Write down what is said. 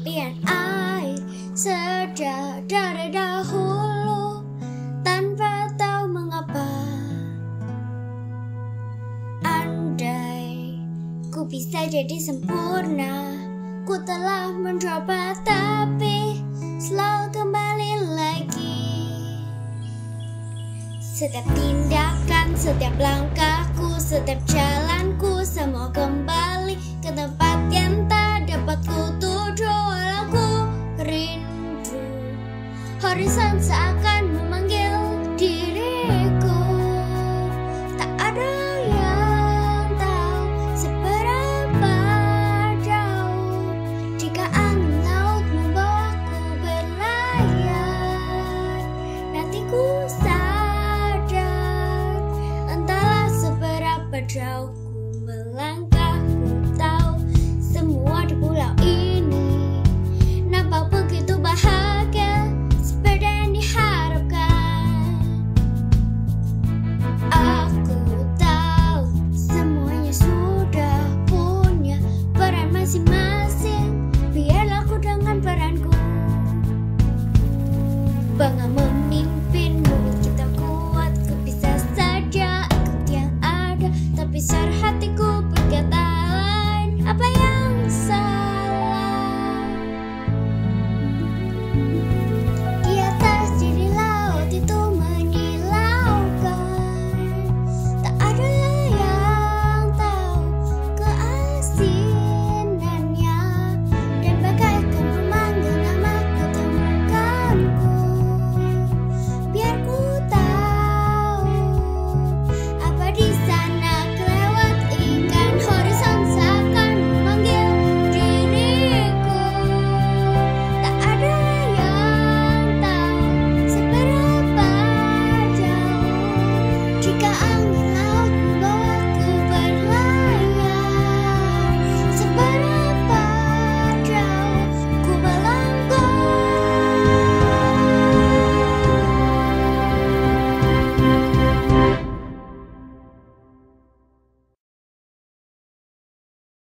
impian ai sejak dari dahulu, tanpa tahu mengapa. Andai ku bisa jadi sempurna, ku telah mencoba tapi selalu kembali lagi. Setiap tindakan, setiap langkahku, setiap jalanku, semua kembali ke tempat